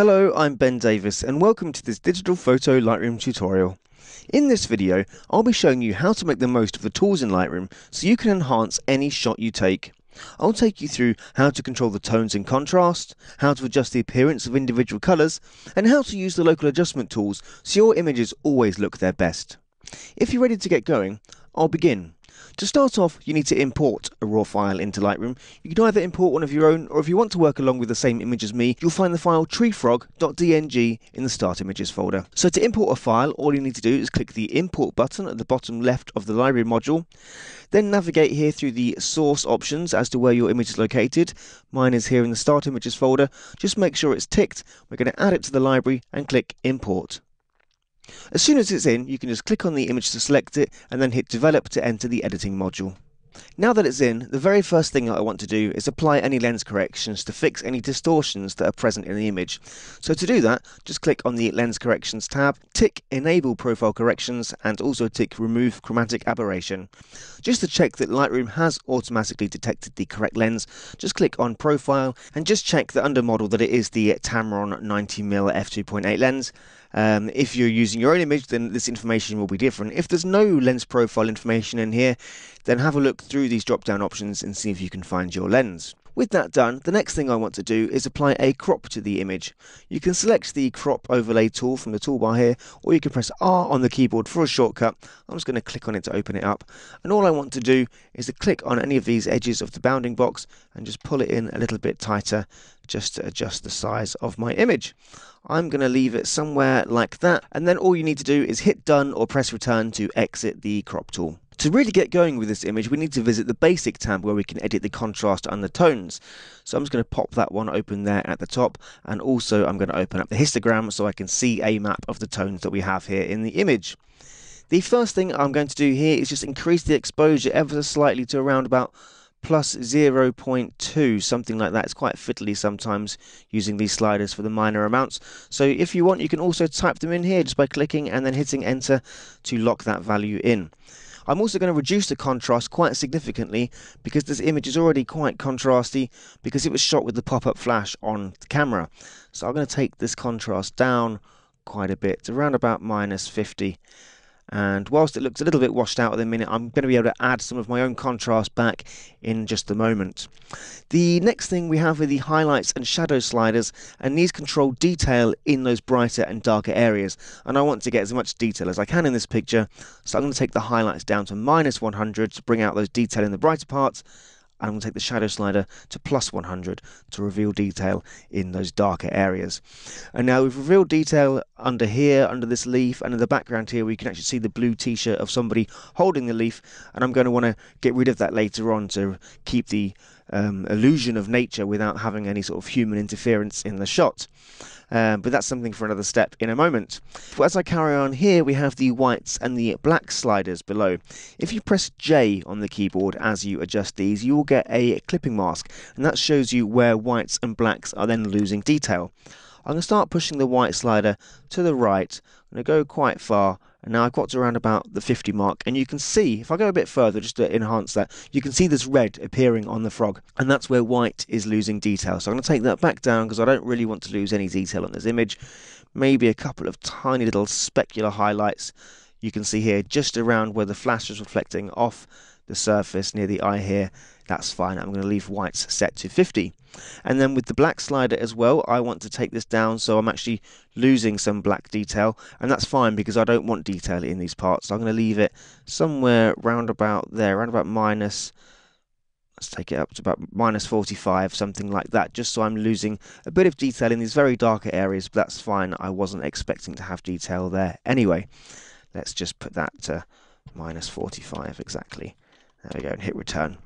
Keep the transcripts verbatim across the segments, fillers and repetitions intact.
Hello, I'm Ben Davis and welcome to this Digital Photo Lightroom tutorial. In this video, I'll be showing you how to make the most of the tools in Lightroom so you can enhance any shot you take. I'll take you through how to control the tones and contrast, how to adjust the appearance of individual colours, and how to use the local adjustment tools so your images always look their best. If you're ready to get going, I'll begin. To start off, you need to import a RAW file into Lightroom. You can either import one of your own, or if you want to work along with the same image as me, you'll find the file tree frog dot d n g in the Start Images folder. So to import a file, all you need to do is click the Import button at the bottom left of the Library module, then navigate here through the source options as to where your image is located. Mine is here in the Start Images folder. Just make sure it's ticked. We're going to add it to the library and click Import. As soon as it's in, you can just click on the image to select it and then hit Develop to enter the editing module. Now that it's in, the very first thing I want to do is apply any lens corrections to fix any distortions that are present in the image. So to do that, just click on the Lens Corrections tab, tick Enable Profile Corrections and also tick Remove Chromatic Aberration. Just to check that Lightroom has automatically detected the correct lens, just click on Profile and just check that under model that it is the Tamron ninety millimeter f two point eight lens. Um, if you're using your own image, then this information will be different. If there's no lens profile information in here, then have a look through these drop-down options and see if you can find your lens. With that done, the next thing I want to do is apply a crop to the image. You can select the crop overlay tool from the toolbar here, or you can press R on the keyboard for a shortcut. I'm just going to click on it to open it up. And all I want to do is to click on any of these edges of the bounding box and just pull it in a little bit tighter just to adjust the size of my image. I'm going to leave it somewhere like that, and then all you need to do is hit done or press return to exit the crop tool. To really get going with this image, we need to visit the Basic tab where we can edit the contrast and the tones. So I'm just going to pop that one open there at the top, and also I'm going to open up the histogram so I can see a map of the tones that we have here in the image. The first thing I'm going to do here is just increase the exposure ever so slightly to around about plus zero point two, something like that. It's quite fiddly sometimes using these sliders for the minor amounts. So if you want, you can also type them in here just by clicking and then hitting enter to lock that value in. I'm also going to reduce the contrast quite significantly because this image is already quite contrasty because it was shot with the pop-up flash on the camera. So I'm going to take this contrast down quite a bit to around about minus fifty. And whilst it looks a little bit washed out at the minute, I'm going to be able to add some of my own contrast back in just a moment. The next thing we have are the highlights and shadow sliders, and these control detail in those brighter and darker areas. And I want to get as much detail as I can in this picture, so I'm going to take the highlights down to minus one hundred to bring out those detail in the brighter parts. And I'm going to take the shadow slider to plus one hundred to reveal detail in those darker areas. And now we've revealed detail under here, under this leaf, and in the background here we can actually see the blue t-shirt of somebody holding the leaf, and I'm going to want to get rid of that later on to keep the um, illusion of nature without having any sort of human interference in the shot. Um, but that's something for another step in a moment. But as I carry on here, we have the whites and the black sliders below. If you press J on the keyboard as you adjust these, you will get a clipping mask, and that shows you where whites and blacks are then losing detail. I'm going to start pushing the white slider to the right. I'm going to go quite far, and now I've got to around about the fifty mark, and you can see, if I go a bit further just to enhance that, you can see this red appearing on the frog, and that's where white is losing detail. So I'm going to take that back down because I don't really want to lose any detail on this image. Maybe a couple of tiny little specular highlights you can see here just around where the flash is reflecting off the surface near the eye here. That's fine. I'm going to leave whites set to fifty. And then with the black slider as well, I want to take this down so I'm actually losing some black detail, and that's fine because I don't want detail in these parts. So I'm going to leave it somewhere round about there, round about minus, let's take it up to about minus forty-five, something like that, just so I'm losing a bit of detail in these very darker areas, but that's fine. I wasn't expecting to have detail there anyway. Let's just put that to minus forty-five exactly. There we go, and hit return.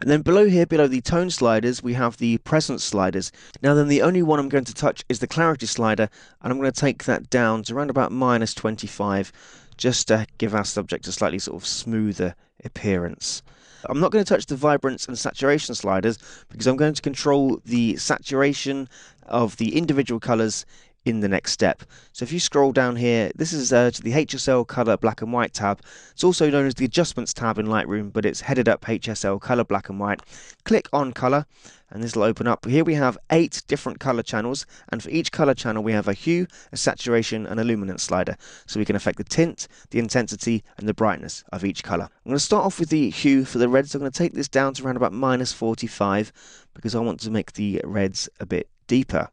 And then below here, below the tone sliders, we have the presence sliders. Now then, the only one I'm going to touch is the clarity slider, and I'm going to take that down to around about minus twenty-five, just to give our subject a slightly sort of smoother appearance. I'm not going to touch the vibrance and saturation sliders because I'm going to control the saturation of the individual colors in the next step. So if you scroll down here, this is uh, to the H S L color black and white tab. It's also known as the adjustments tab in Lightroom, but it's headed up H S L color black and white. Click on color and this will open up. Here we have eight different color channels, and for each color channel we have a hue, a saturation and a luminance slider, so we can affect the tint, the intensity and the brightness of each color. I'm going to start off with the hue for the red, so I'm going to take this down to around about minus forty-five because I want to make the reds a bit deeper.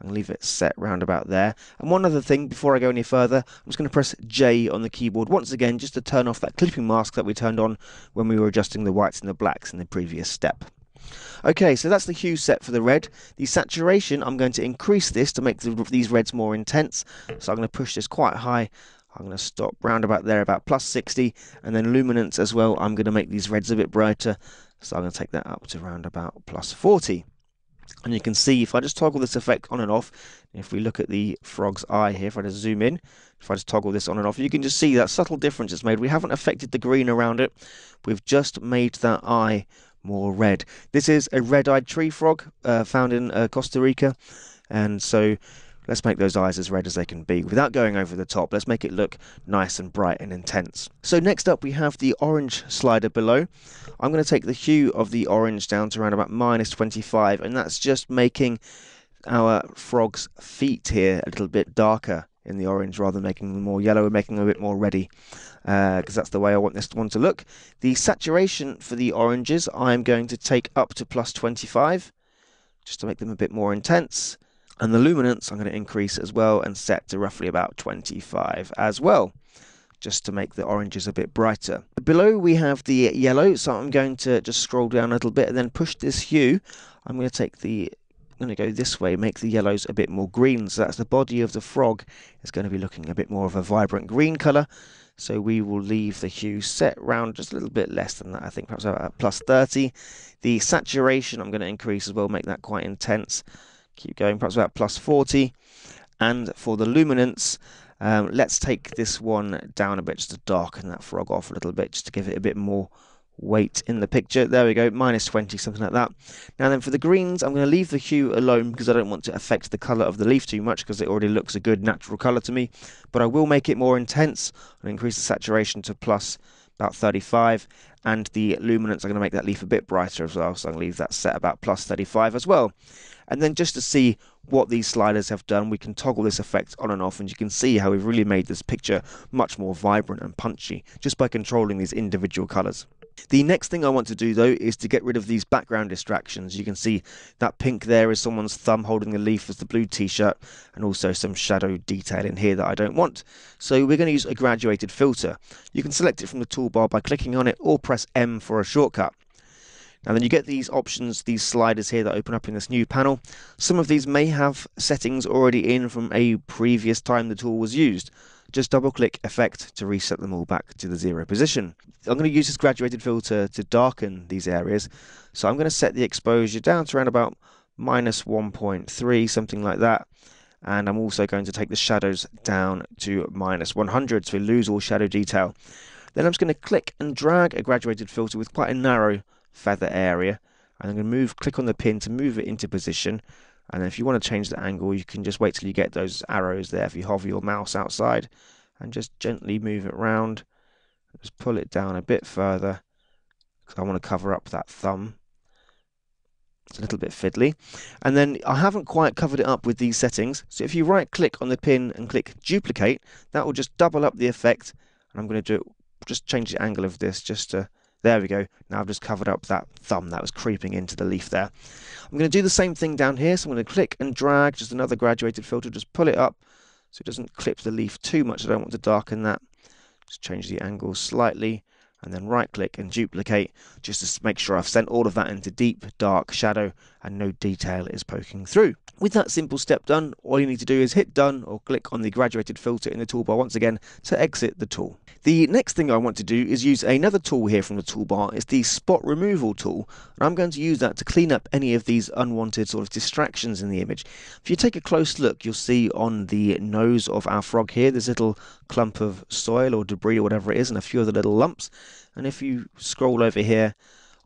I'm going to leave it set round about there. And one other thing before I go any further, I'm just going to press J on the keyboard once again just to turn off that clipping mask that we turned on when we were adjusting the whites and the blacks in the previous step. Okay, so that's the hue set for the red. The saturation, I'm going to increase this to make the, these reds more intense. So I'm going to push this quite high. I'm going to stop round about there, about plus sixty. And then luminance as well, I'm going to make these reds a bit brighter. So I'm going to take that up to round about plus forty. And you can see if I just toggle this effect on and off, if we look at the frog's eye here, if I just zoom in, if I just toggle this on and off, you can just see that subtle difference it's made. We haven't affected the green around it. We've just made that eye more red. This is a red-eyed tree frog uh, found in uh, Costa Rica. And so let's make those eyes as red as they can be without going over the top. Let's make it look nice and bright and intense. So next up we have the orange slider below. I'm going to take the hue of the orange down to around about minus twenty-five, and that's just making our frog's feet here a little bit darker in the orange rather than making them more yellow and making them a bit more reddy, because uh, that's the way I want this one to look. The saturation for the oranges I'm going to take up to plus twenty-five just to make them a bit more intense. And the luminance I'm going to increase as well and set to roughly about twenty-five as well, just to make the oranges a bit brighter. Below we have the yellow, so I'm going to just scroll down a little bit and then push this hue. I'm going to take the, I'm going to go this way, make the yellows a bit more green. So that's the body of the frog. It's going to be looking a bit more of a vibrant green colour. So we will leave the hue set round just a little bit less than that, I think, perhaps about plus thirty. The saturation I'm going to increase as well, make that quite intense. Keep going, perhaps about plus forty. And for the luminance, um, let's take this one down a bit just to darken that frog off a little bit, just to give it a bit more weight in the picture. There we go, minus twenty, something like that. Now then for the greens, I'm going to leave the hue alone because I don't want to affect the colour of the leaf too much because it already looks a good natural colour to me. But I will make it more intense and increase the saturation to plus about thirty-five. And the luminance, I'm going to make that leaf a bit brighter as well, so I'm going to leave that set about plus thirty-five as well. And then just to see what these sliders have done, we can toggle this effect on and off, and you can see how we've really made this picture much more vibrant and punchy just by controlling these individual colours. The next thing I want to do though is to get rid of these background distractions. You can see that pink there is someone's thumb holding the leaf as the blue t-shirt, and also some shadow detail in here that I don't want. So we're going to use a graduated filter. You can select it from the toolbar by clicking on it or press M for a shortcut. Now then you get these options, these sliders here that open up in this new panel. Some of these may have settings already in from a previous time the tool was used. Just double click effect to reset them all back to the zero position. I'm going to use this graduated filter to darken these areas. So I'm going to set the exposure down to around about minus one point three, something like that. And I'm also going to take the shadows down to minus one hundred, so we lose all shadow detail. Then I'm just going to click and drag a graduated filter with quite a narrow feather area, and I'm going to move, click on the pin to move it into position. And if you want to change the angle, you can just wait till you get those arrows there. If you hover your mouse outside and just gently move it round, just pull it down a bit further because I want to cover up that thumb. It's a little bit fiddly. And then I haven't quite covered it up with these settings, so if you right click on the pin and click duplicate, that will just double up the effect. And I'm going to do it, just change the angle of this just to, there we go. Now I've just covered up that thumb that was creeping into the leaf there. I'm going to do the same thing down here. So I'm going to click and drag just another graduated filter. Just pull it up so it doesn't clip the leaf too much. I don't want to darken that. Just change the angle slightly and then right click and duplicate just to make sure I've sent all of that into deep, dark shadow and no detail is poking through. With that simple step done, all you need to do is hit done or click on the graduated filter in the toolbar once again to exit the tool. The next thing I want to do is use another tool here from the toolbar. It's the spot removal tool, and I'm going to use that to clean up any of these unwanted sort of distractions in the image. If you take a close look, you'll see on the nose of our frog here this little clump of soil or debris or whatever it is, and a few other little lumps. And if you scroll over here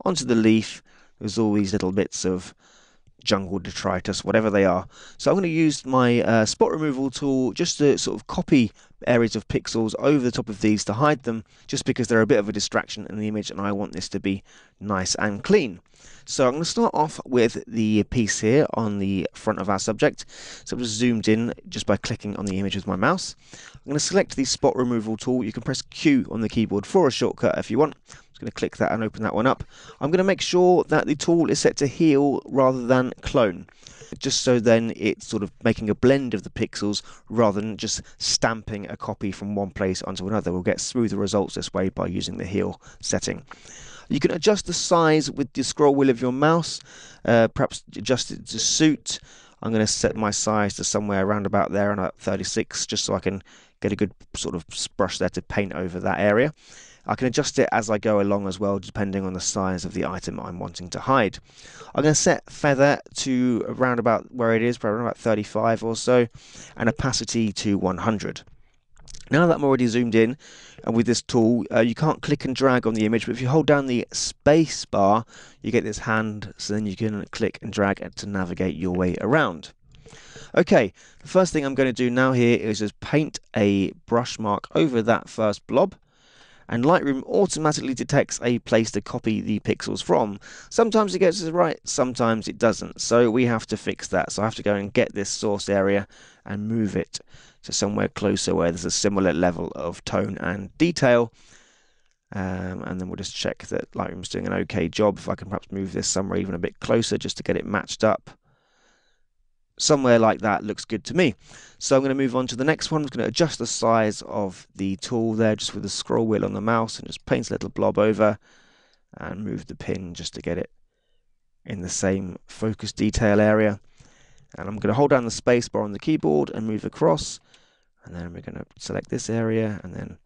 onto the leaf, there's all these little bits of jungle detritus, whatever they are. So I'm going to use my uh, spot removal tool just to sort of copy areas of pixels over the top of these to hide them, just because they're a bit of a distraction in the image and I want this to be nice and clean. So I'm going to start off with the piece here on the front of our subject. So I've just zoomed in just by clicking on the image with my mouse. I'm going to select the spot removal tool. You can press Q on the keyboard for a shortcut if you want. I'm going to click that and open that one up. I'm going to make sure that the tool is set to heal rather than clone, just so then it's sort of making a blend of the pixels rather than just stamping a copy from one place onto another. We'll get smoother results this way by using the heal setting. You can adjust the size with the scroll wheel of your mouse, uh, perhaps adjust it to suit. I'm going to set my size to somewhere around about there, and at thirty-six, just so I can get a good sort of brush there to paint over that area. I can adjust it as I go along as well, depending on the size of the item I'm wanting to hide. I'm going to set feather to around about where it is, probably around about thirty-five or so, and opacity to one hundred. Now that I'm already zoomed in, and with this tool, uh, you can't click and drag on the image, but if you hold down the space bar, you get this hand, so then you can click and drag to navigate your way around. Okay, the first thing I'm going to do now here is just paint a brush mark over that first blob. And Lightroom automatically detects a place to copy the pixels from. Sometimes it gets it right, sometimes it doesn't. So we have to fix that. So I have to go and get this source area and move it to somewhere closer where there's a similar level of tone and detail. Um, and then we'll just check that Lightroom's doing an okay job. If I can perhaps move this somewhere even a bit closer just to get it matched up. Somewhere like that looks good to me. So I'm going to move on to the next one. I'm going to adjust the size of the tool there just with the scroll wheel on the mouse and just paint a little blob over and move the pin just to get it in the same focus detail area. And I'm going to hold down the space bar on the keyboard and move across. And then we're going to select this area and then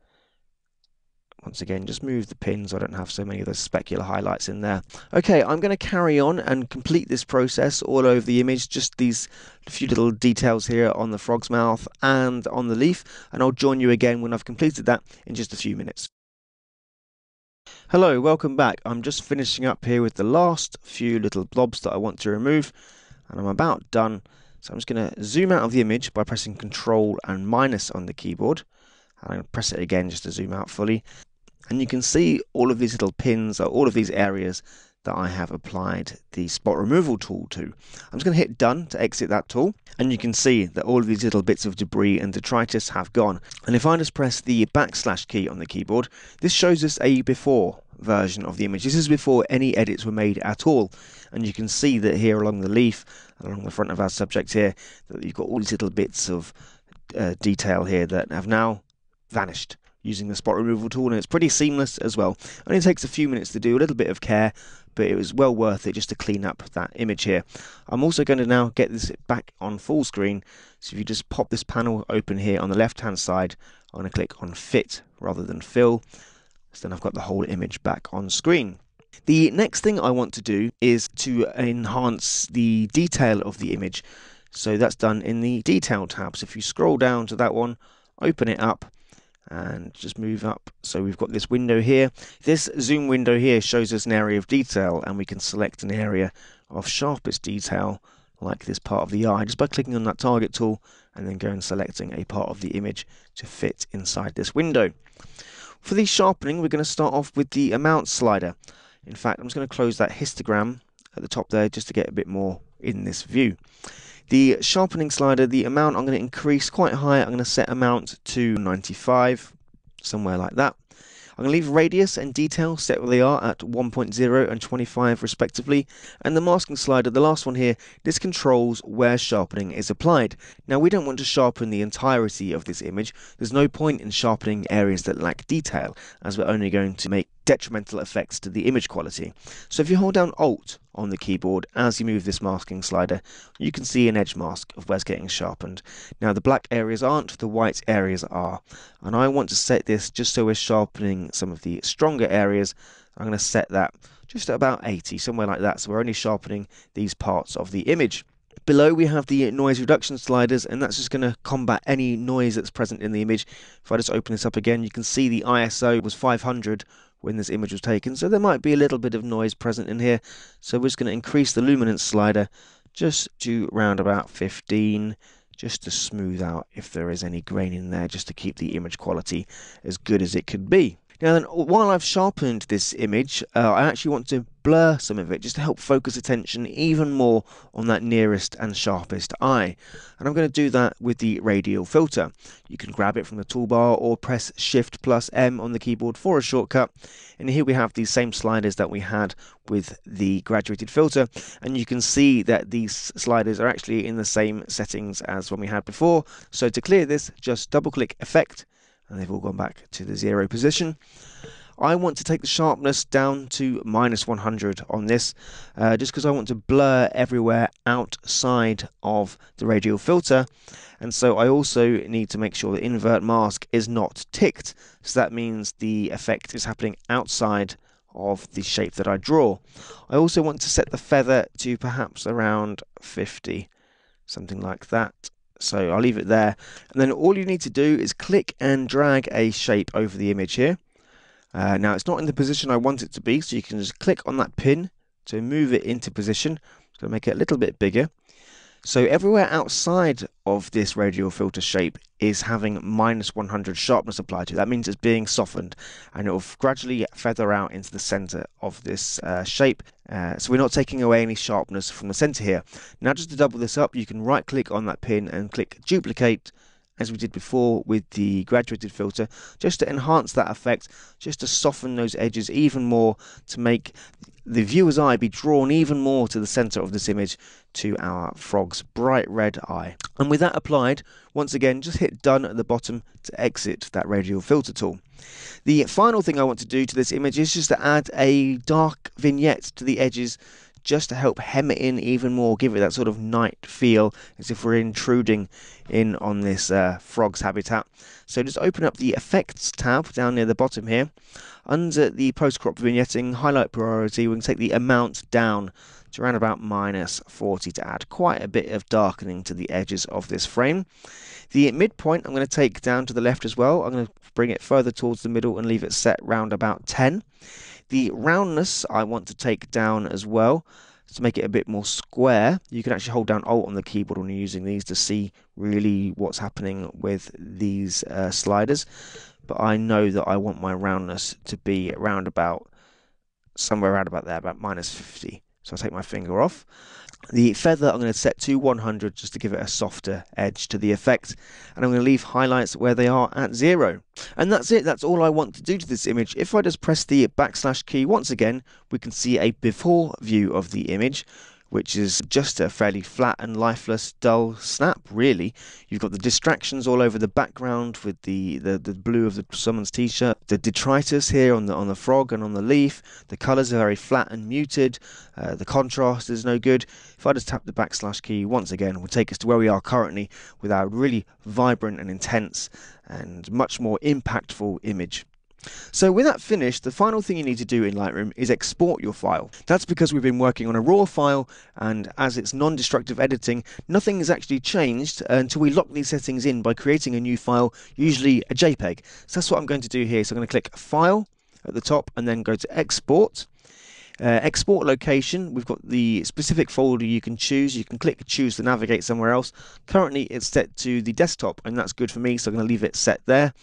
once again, just move the pin so I don't have so many of those specular highlights in there. Okay, I'm going to carry on and complete this process all over the image, just these few little details here on the frog's mouth and on the leaf, and I'll join you again when I've completed that in just a few minutes. Hello, welcome back. I'm just finishing up here with the last few little blobs that I want to remove, and I'm about done. So I'm just going to zoom out of the image by pressing Control and minus on the keyboard, and I'm going to press it again just to zoom out fully. And you can see all of these little pins, or all of these areas that I have applied the spot removal tool to. I'm just going to hit done to exit that tool. And you can see that all of these little bits of debris and detritus have gone. And if I just press the backslash key on the keyboard, this shows us a before version of the image. This is before any edits were made at all. And you can see that here along the leaf, along the front of our subject here, that you've got all these little bits of uh, detail here that have now vanished using the spot removal tool, and it's pretty seamless as well. Only takes a few minutes to do, a little bit of care, but it was well worth it just to clean up that image here. I'm also going to now get this back on full screen, so if you just pop this panel open here on the left hand side, I'm going to click on fit rather than fill, so then I've got the whole image back on screen. The next thing I want to do is to enhance the detail of the image, so that's done in the detail tab. So if you scroll down to that one, open it up, and just move up. So we've got this window here. This zoom window here shows us an area of detail, and we can select an area of sharpest detail, like this part of the eye, just by clicking on that target tool and then go and selecting a part of the image to fit inside this window. For the sharpening, we're going to start off with the amount slider. In fact, I'm just going to close that histogram at the top there just to get a bit more in this view. The sharpening slider, the amount I'm going to increase quite high. I'm going to set amount to ninety-five, somewhere like that. I'm going to leave radius and detail set where they are at one point zero and twenty-five respectively. And the masking slider, the last one here, this controls where sharpening is applied. Now we don't want to sharpen the entirety of this image. There's no point in sharpening areas that lack detail, as we're only going to make detrimental effects to the image quality. So if you hold down Alt on the keyboard as you move this masking slider, you can see an edge mask of where it's getting sharpened. Now the black areas aren't, the white areas are. And I want to set this just so we're sharpening some of the stronger areas. I'm going to set that just at about eighty, somewhere like that. So we're only sharpening these parts of the image. Below we have the noise reduction sliders, and that's just going to combat any noise that's present in the image. If I just open this up again, you can see the I S O was five hundred when this image was taken, so there might be a little bit of noise present in here. So we're just going to increase the luminance slider just do round about fifteen, just to smooth out if there is any grain in there, just to keep the image quality as good as it could be. Now then, while I've sharpened this image, uh, I actually want to blur some of it just to help focus attention even more on that nearest and sharpest eye. And I'm going to do that with the radial filter. You can grab it from the toolbar or press Shift plus M on the keyboard for a shortcut. And here we have these same sliders that we had with the graduated filter. And you can see that these sliders are actually in the same settings as when we had before. So to clear this, just double click Effect. And they've all gone back to the zero position. I want to take the sharpness down to minus one hundred on this, uh, just because I want to blur everywhere outside of the radial filter. And so I also need to make sure the invert mask is not ticked. So that means the effect is happening outside of the shape that I draw. I also want to set the feather to perhaps around fifty, something like that. So I'll leave it there, and then all you need to do is click and drag a shape over the image here. Uh, now it's not in the position I want it to be, so you can just click on that pin to move it into position. So make it a little bit bigger. So everywhere outside of this radial filter shape is having minus one hundred sharpness applied to it. That means it's being softened, and it will gradually feather out into the center of this uh, shape. Uh, so we're not taking away any sharpness from the center here. Now, just to double this up, you can right click on that pin and click duplicate, as we did before with the graduated filter, just to enhance that effect, just to soften those edges even more, to make the viewer's eye be drawn even more to the center of this image, to our frog's bright red eye. And with that applied, once again, just hit done at the bottom to exit that radial filter tool. The final thing I want to do to this image is just to add a dark vignette to the edges, just to help hem it in even more, give it that sort of night feel, as if we're intruding in on this uh, frog's habitat. So just open up the Effects tab down near the bottom here. Under the post-crop vignetting, highlight priority, we can take the amount down to around about minus forty to add quite a bit of darkening to the edges of this frame. The midpoint I'm going to take down to the left as well. I'm going to bring it further towards the middle and leave it set round about ten. The roundness I want to take down as well, to make it a bit more square. You can actually hold down Alt on the keyboard when you're using these to see really what's happening with these uh, sliders. But I know that I want my roundness to be around about, somewhere around about there, about minus fifty. So I'll take my finger off. The feather I'm going to set to one hundred just to give it a softer edge to the effect, and I'm going to leave highlights where they are at zero. And that's it, that's all I want to do to this image. If I just press the backslash key once again, we can see a before view of the image, which is just a fairly flat and lifeless, dull snap, really. You've got the distractions all over the background with the, the, the blue of the, someone's t-shirt, the detritus here on the, on the frog and on the leaf. The colours are very flat and muted. Uh, the contrast is no good. If I just tap the backslash key once again, it will take us to where we are currently with our really vibrant and intense and much more impactful image. So with that finished, the final thing you need to do in Lightroom is export your file. That's because we've been working on a RAW file, and as it's non-destructive editing, nothing has actually changed until we lock these settings in by creating a new file, usually a JPEG. So that's what I'm going to do here. So I'm going to click File at the top and then go to Export. Uh, export location, we've got the specific folder you can choose. You can click choose to navigate somewhere else. Currently it's set to the desktop, and that's good for me, so I'm going to leave it set there.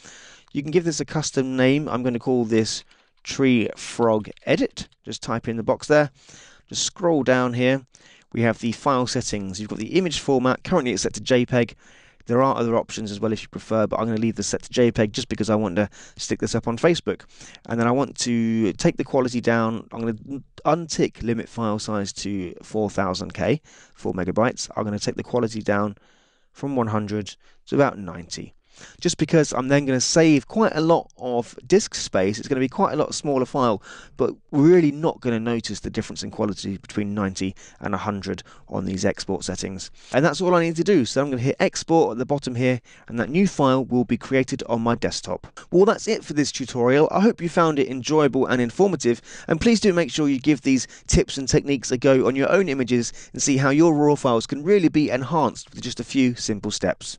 You can give this a custom name. I'm going to call this Tree Frog Edit. Just type in the box there. Just scroll down here. We have the file settings. You've got the image format. Currently it's set to JPEG. There are other options as well if you prefer, but I'm going to leave this set to JPEG just because I want to stick this up on Facebook. And then I want to take the quality down. I'm going to untick limit file size to four thousand K, four megabytes. I'm going to take the quality down from one hundred to about ninety. Just because I'm then going to save quite a lot of disk space. It's going to be quite a lot smaller file, but we're really not going to notice the difference in quality between ninety and one hundred on these export settings. And that's all I need to do. So I'm going to hit export at the bottom here, and that new file will be created on my desktop. Well, that's it for this tutorial. I hope you found it enjoyable and informative, and please do make sure you give these tips and techniques a go on your own images and see how your RAW files can really be enhanced with just a few simple steps.